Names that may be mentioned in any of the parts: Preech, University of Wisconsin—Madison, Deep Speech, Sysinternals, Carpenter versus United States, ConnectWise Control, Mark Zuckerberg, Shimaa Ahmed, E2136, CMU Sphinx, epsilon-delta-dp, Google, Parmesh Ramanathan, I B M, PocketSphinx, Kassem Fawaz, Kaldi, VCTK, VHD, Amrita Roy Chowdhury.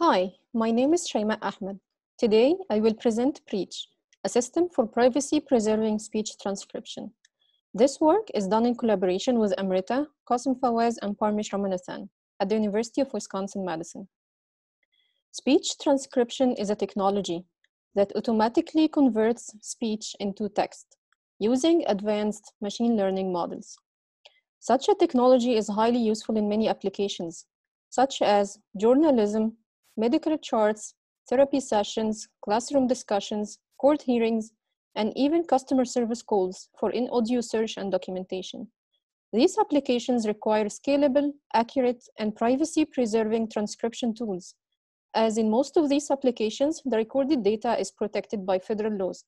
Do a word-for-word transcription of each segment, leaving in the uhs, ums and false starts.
Hi, my name is Shimaa Ahmed. Today, I will present Preech, a system for privacy-preserving speech transcription. This work is done in collaboration with Amrita, Kassem Fawaz, and Parmesh Ramanathan at the University of Wisconsin Madison. Speech transcription is a technology that automatically converts speech into text using advanced machine learning models. Such a technology is highly useful in many applications, such as journalism, medical charts, therapy sessions, classroom discussions, court hearings, and even customer service calls for in-audio search and documentation. These applications require scalable, accurate, and privacy-preserving transcription tools. As in most of these applications, the recorded data is protected by federal laws,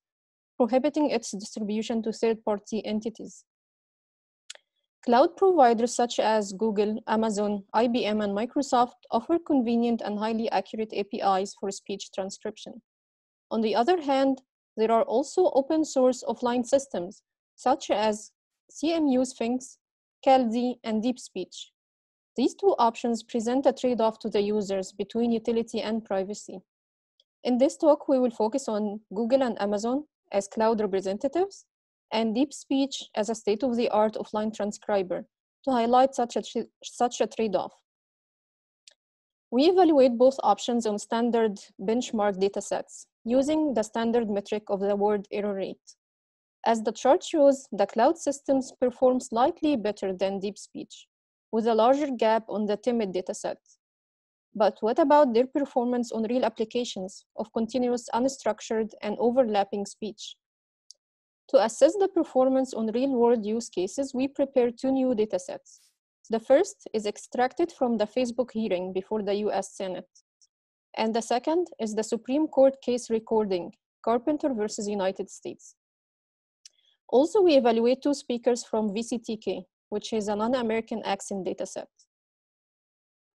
prohibiting its distribution to third-party entities. Cloud providers such as Google, Amazon, I B M, and Microsoft offer convenient and highly accurate A P Is for speech transcription. On the other hand, there are also open-source offline systems such as C M U Sphinx, Kaldi, and Deep Speech. These two options present a trade-off to the users between utility and privacy. In this talk, we will focus on Google and Amazon as cloud representatives and Deep Speech as a state-of-the-art offline transcriber to highlight such a, such a trade-off. We evaluate both options on standard benchmark datasets using the standard metric of the word error rate. As the chart shows, the cloud systems perform slightly better than Deep Speech, with a larger gap on the timid dataset. But what about their performance on real applications of continuous, unstructured, and overlapping speech? To assess the performance on real-world use cases, we prepare two new datasets. The first is extracted from the Facebook hearing before the U S Senate, and the second is the Supreme Court case recording, Carpenter versus United States. Also, we evaluate two speakers from V C T K, which is a non-American accent dataset.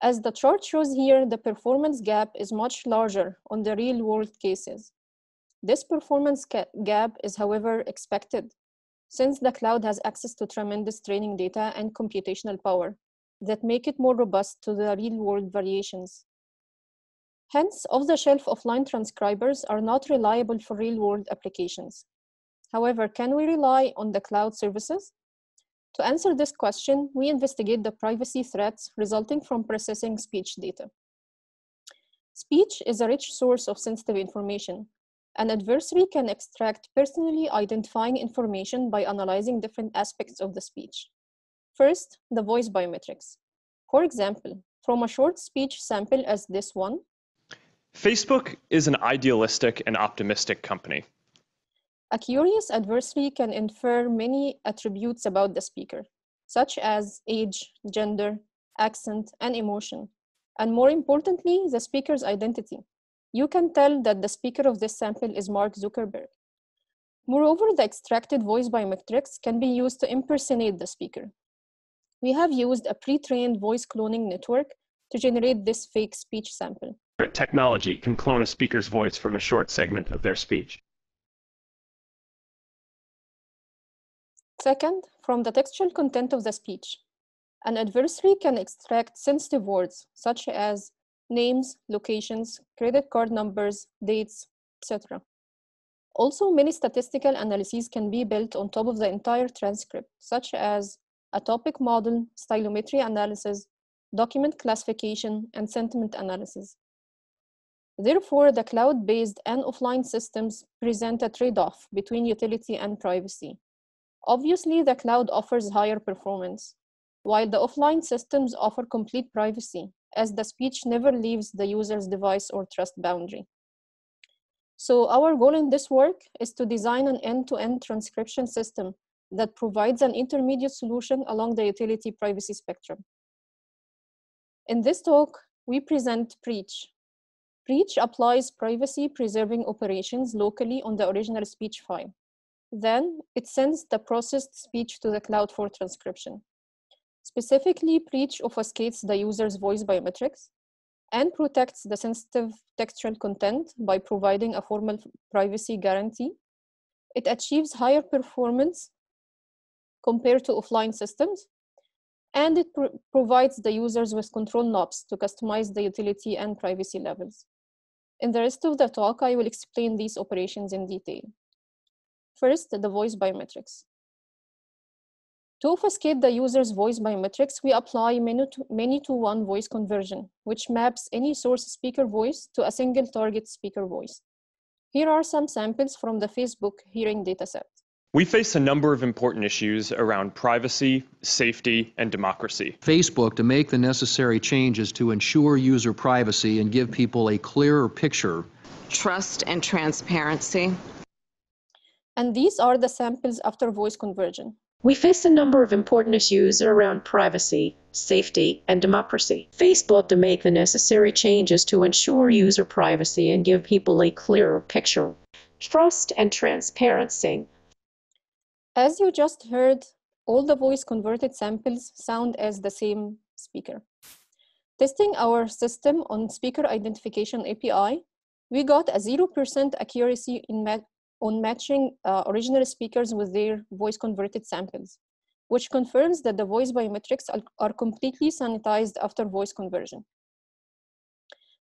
As the chart shows here, the performance gap is much larger on the real-world cases. This performance gap is, however, expected, since the cloud has access to tremendous training data and computational power that make it more robust to the real-world variations. Hence, off-the-shelf offline transcribers are not reliable for real-world applications. However, can we rely on the cloud services? To answer this question, we investigate the privacy threats resulting from processing speech data. Speech is a rich source of sensitive information. An adversary can extract personally identifying information by analyzing different aspects of the speech. First, the voice biometrics. For example, from a short speech sample as this one, Facebook is an idealistic and optimistic company. A curious adversary can infer many attributes about the speaker, such as age, gender, accent, and emotion, and more importantly, the speaker's identity. You can tell that the speaker of this sample is Mark Zuckerberg. Moreover, the extracted voice biometrics can be used to impersonate the speaker. We have used a pre-trained voice cloning network to generate this fake speech sample. Technology can clone a speaker's voice from a short segment of their speech. Second, from the textual content of the speech, an adversary can extract sensitive words such as names, locations, credit card numbers, dates, et cetera. Also, many statistical analyses can be built on top of the entire transcript, such as a topic model, stylometry analysis, document classification, and sentiment analysis. Therefore, the cloud-based and offline systems present a trade-off between utility and privacy. Obviously, the cloud offers higher performance, while the offline systems offer complete privacy, as the speech never leaves the user's device or trust boundary. So our goal in this work is to design an end-to-end transcription system that provides an intermediate solution along the utility-privacy spectrum. In this talk, we present Preech. Preech applies privacy-preserving operations locally on the original speech file. Then, it sends the processed speech to the cloud for transcription. Specifically, Preech obfuscates the user's voice biometrics and protects the sensitive textual content by providing a formal privacy guarantee. It achieves higher performance compared to offline systems, and it pr provides the users with control knobs to customize the utility and privacy levels. In the rest of the talk, I will explain these operations in detail. First, the voice biometrics. To obfuscate the user's voice biometrics, we apply many-to-one voice conversion, which maps any source speaker voice to a single target speaker voice. Here are some samples from the Facebook hearing dataset. We face a number of important issues around privacy, safety, and democracy. Facebook, to make the necessary changes to ensure user privacy and give people a clearer picture. Trust and transparency. And these are the samples after voice conversion. We face a number of important issues around privacy, safety, and democracy. Facebook, to make the necessary changes to ensure user privacy and give people a clearer picture. Trust and transparency. As you just heard, all the voice converted samples sound as the same speaker. Testing our system on speaker identification A P I, we got a zero percent accuracy in mat on matching uh, original speakers with their voice converted samples, which confirms that the voice biometrics are, are completely sanitized after voice conversion.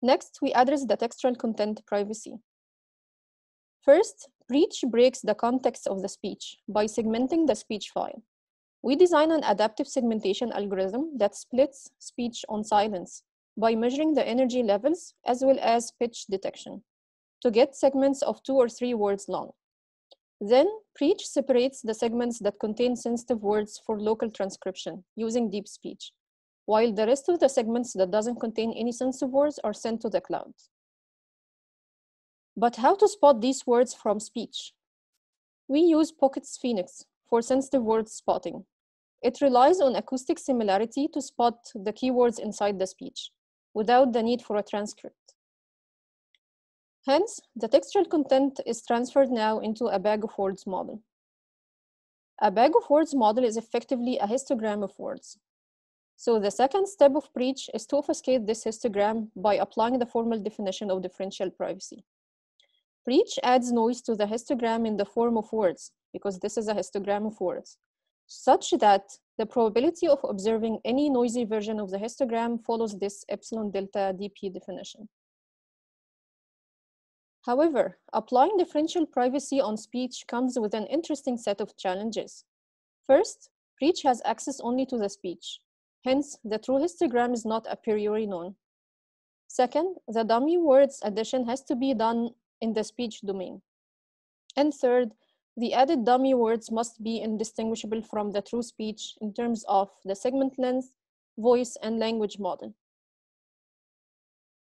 Next, we address the textual content privacy. First, Preech breaks the context of the speech by segmenting the speech file. We design an adaptive segmentation algorithm that splits speech on silence by measuring the energy levels as well as pitch detection to get segments of two or three words long. Then Preech separates the segments that contain sensitive words for local transcription using Deep Speech, while the rest of the segments that doesn't contain any sensitive words are sent to the cloud. But how to spot these words from speech? We use PocketSphinx for sensitive word spotting. It relies on acoustic similarity to spot the keywords inside the speech without the need for a transcript. Hence, the textual content is transferred now into a bag of words model. A bag of words model is effectively a histogram of words. So the second step of Preech is to obfuscate this histogram by applying the formal definition of differential privacy. Preech adds noise to the histogram in the form of words, because this is a histogram of words, such that the probability of observing any noisy version of the histogram follows this epsilon-delta-dp definition. However, applying differential privacy on speech comes with an interesting set of challenges. First, Preech has access only to the speech. Hence, the true histogram is not a priori known. Second, the dummy words addition has to be done in the speech domain. And third, the added dummy words must be indistinguishable from the true speech in terms of the segment length, voice, and language model.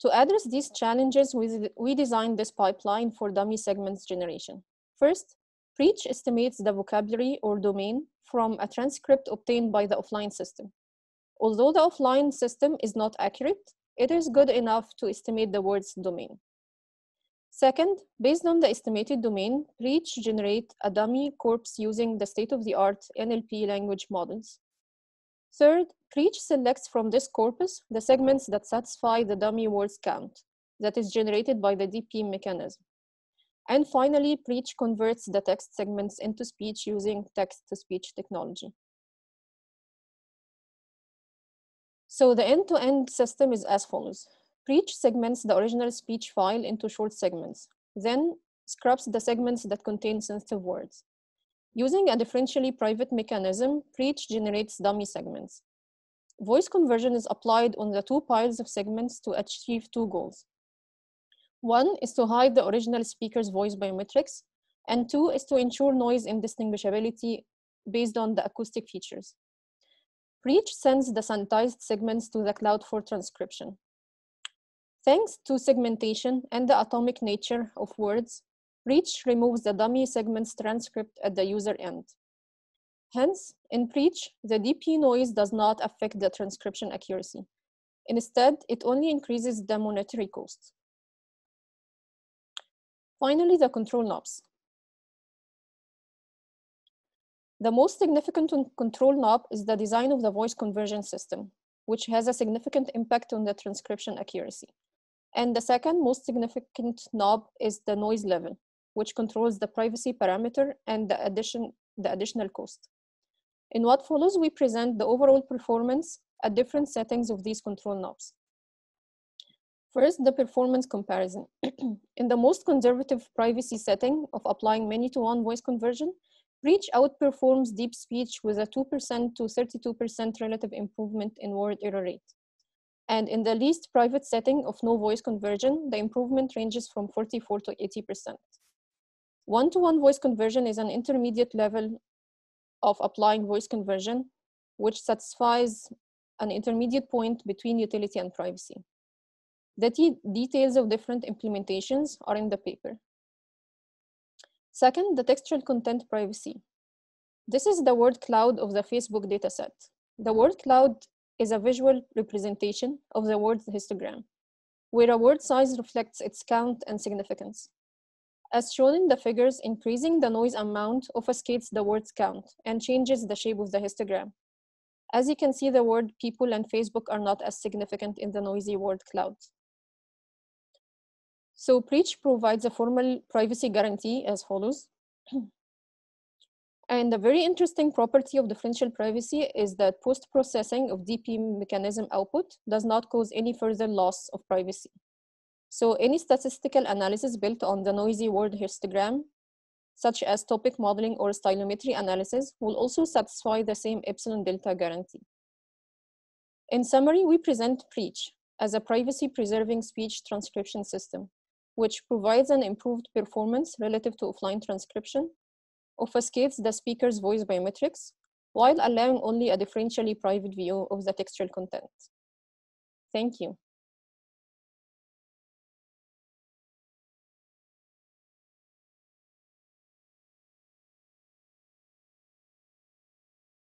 To address these challenges, we, we designed this pipeline for dummy segments generation. First, Preech estimates the vocabulary or domain from a transcript obtained by the offline system. Although the offline system is not accurate, it is good enough to estimate the word's domain. Second, based on the estimated domain, Preech generates a dummy corpus using the state-of-the-art N L P language models. Third, Preech selects from this corpus the segments that satisfy the dummy words count that is generated by the D P mechanism. And finally, Preech converts the text segments into speech using text-to-speech technology. So the end-to-end system is as follows. Preech segments the original speech file into short segments, then scrubs the segments that contain sensitive words. Using a differentially private mechanism, Preech generates dummy segments. Voice conversion is applied on the two piles of segments to achieve two goals. One is to hide the original speaker's voice biometrics, and two is to ensure noise indistinguishability based on the acoustic features. Preech sends the sanitized segments to the cloud for transcription. Thanks to segmentation and the atomic nature of words, Preech removes the dummy segment's transcript at the user end. Hence, in Preech, the D P noise does not affect the transcription accuracy. Instead, it only increases the monetary cost. Finally, the control knobs. The most significant control knob is the design of the voice conversion system, which has a significant impact on the transcription accuracy. And the second most significant knob is the noise level, which controls the privacy parameter and the addition, the additional cost. In what follows, we present the overall performance at different settings of these control knobs. First, the performance comparison. In the most conservative privacy setting of applying many-to-one voice conversion, Preech outperforms Deep Speech with a two percent to thirty-two percent relative improvement in word error rate. And in the least private setting of no voice conversion, the improvement ranges from forty-four to eighty percent. One-to-one voice conversion is an intermediate level of applying voice conversion, which satisfies an intermediate point between utility and privacy. The details of different implementations are in the paper. Second, the textual content privacy. This is the word cloud of the Facebook dataset. The word cloud is a visual representation of the word histogram, where a word size reflects its count and significance. As shown in the figures, increasing the noise amount obfuscates the word's count and changes the shape of the histogram. As you can see, the word people and Facebook are not as significant in the noisy word cloud. So Preech provides a formal privacy guarantee as follows. And a very interesting property of differential privacy is that post-processing of D P mechanism output does not cause any further loss of privacy. So any statistical analysis built on the noisy word histogram, such as topic modeling or stylometry analysis, will also satisfy the same epsilon delta guarantee. In summary, we present Preech as a privacy-preserving speech transcription system, which provides an improved performance relative to offline transcription, obfuscates the speaker's voice biometrics, while allowing only a differentially private view of the textual content. Thank you.